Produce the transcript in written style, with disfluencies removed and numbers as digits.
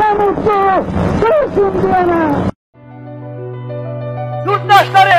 ne mutlu, dursun diyene. Yurttaşları